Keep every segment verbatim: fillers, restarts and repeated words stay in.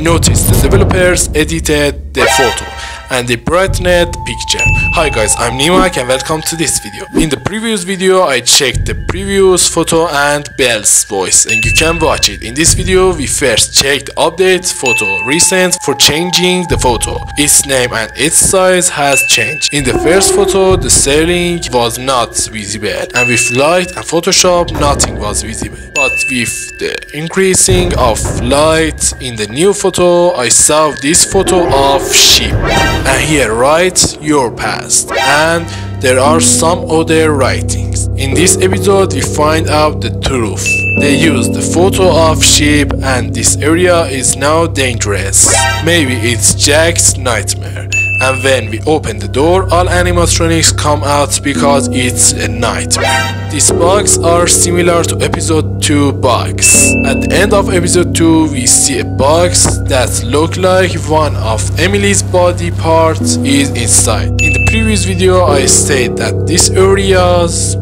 noticed the developers edited the photo and they brightened picture. Hi guys, I'm Nimak and welcome to this video. In the previous video I checked the previous photo and Belle's voice and you can watch it. In this video we first checked update photo recent for changing the photo. Its name and its size has changed. In the first photo the ceiling was not visible and with light and Photoshop nothing was visible. But with the increasing of light in the new photo I saw this photo of sheep. And here write your past and there are some other writings. In this episode we find out the truth. They used the photo of sheep and this area is now dangerous. Maybe it's Jack's nightmare. And when we open the door, all animatronics come out because it's a nightmare. These bugs are similar to episode two bugs. At the end of episode two, we see a box that looks like one of Emily's body parts is inside. In the previous video, I said that these areas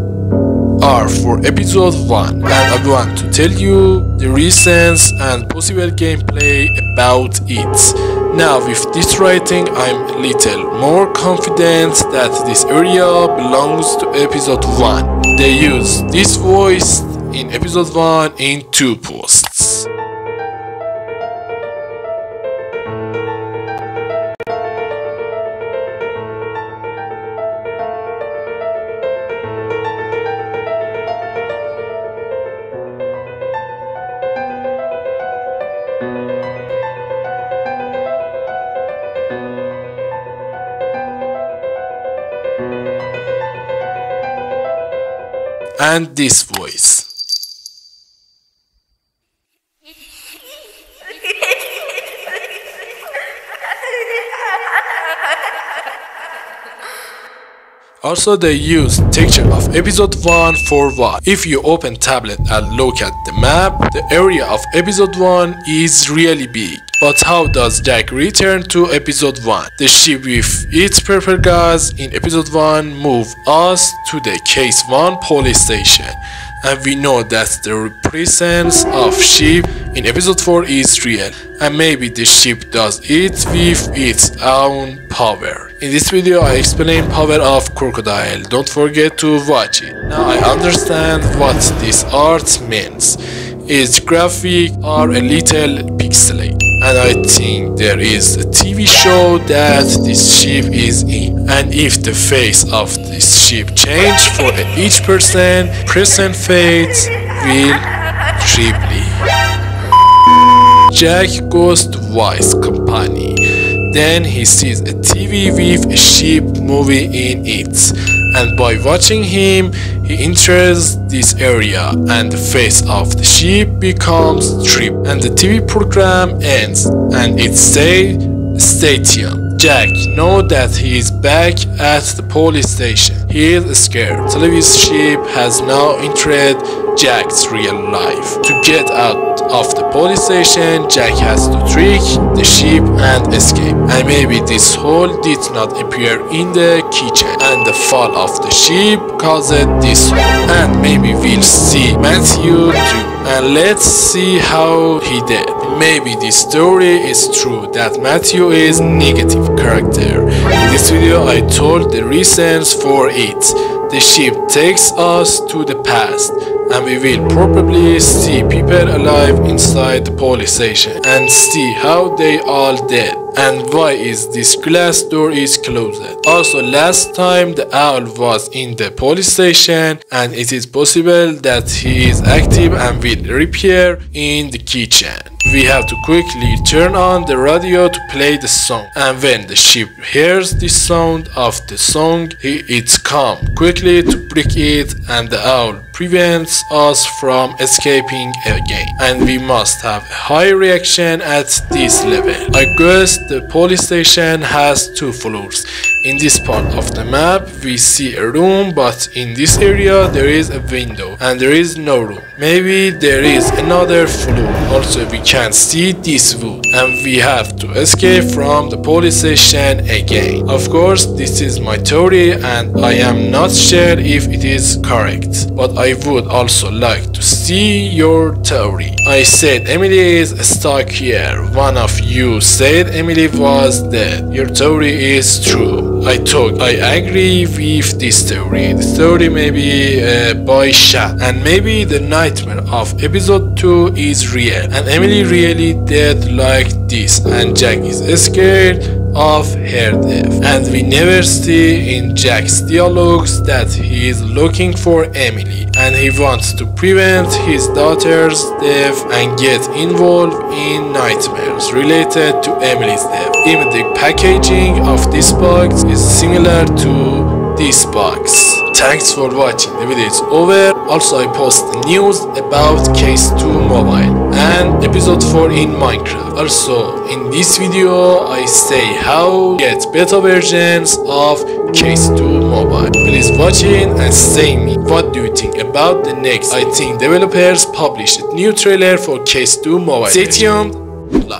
are for episode one, and I want to tell you the reasons and possible gameplay about it. Now with this writing I'm a little more confident that this area belongs to episode one. They use this voice in episode one in two posts. And this voice. Also they use texture of episode one for what? If you open tablet and look at the map, the area of episode one is really big. But how does Jack return to episode one? The ship with its purple gas in episode one move us to the case one police station. And we know that the presence of sheep in episode four is real, and maybe the sheep does it with its own power. In this video I explain power of crocodile, don't forget to watch it. Now I understand what this art means. Its graphics are a little pixelated. And I think there is a T V show that this sheep is in. And if the face of this sheep change for each person, present fate will triply. Jack goes to Wise Company. Then he sees a T V with a sheep movie in it. And by watching him, he enters this area and the face of the sheep becomes tripped and the T V program ends and it says stadium. Jack knows that he is back at the police station. He is scared. Television sheep has now entered Jack's real life. To get out of the police station, Jack has to trick the sheep and escape. And maybe this hole did not appear in the kitchen. And the fall of the sheep caused this hole. And maybe we'll see Matthew too. And let's see how he did. Maybe this story is true that Matthew is negative character. In this video I told the reasons for it. The sheep takes us to the past. And we will probably see people alive inside the police station and see how they all dead and why is this glass door is closed. Also last time the owl was in the police station and it is possible that he is active and will reappear in the kitchen. We have to quickly turn on the radio to play the song and when the sheep hears the sound of the song he it's come quickly to break it and the owl prevents us from escaping again and we must have a high reaction at this level. I guess the police station has two floors. In this part of the map we see a room, but in this area there is a window and there is no room. Maybe there is another floor. Also we can see this wood and we have to escape from the police station again. Of course this is my theory and I am not sure if it is correct, but I would also like to see your theory. I said Emily is stuck here. One of you said Emily was dead. Your theory is true. I thought I agree with this theory. The theory may be uh, by Jack, and maybe the nightmare of episode two is real and Emily really dead like this, and Jack is scared of her death. And we never see in Jack's dialogues that he is looking for Emily and he wants to prevent his daughter's death and get involved in nightmares related to Emily's death. Even the packaging of this box is similar to this box. Thanks for watching, the video is over. Also I post news about case two mobile and episode four in Minecraft. Also in this video I say how get beta versions of case two mobile. Please watch it and say me what do you think about the next. I think developers published a new trailer for case two mobile. Stay tuned.